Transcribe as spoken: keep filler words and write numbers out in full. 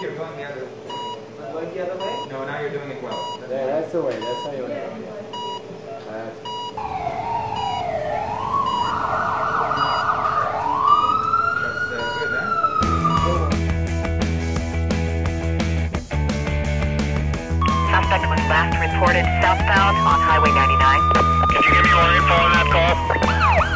think you're going the other way. I'm going the other way? No, now you're doing it well. That's, yeah, that's the way. That's how you want to do it. That's Suspect was last reported southbound on Highway ninety-nine. Can you give me more info on that call?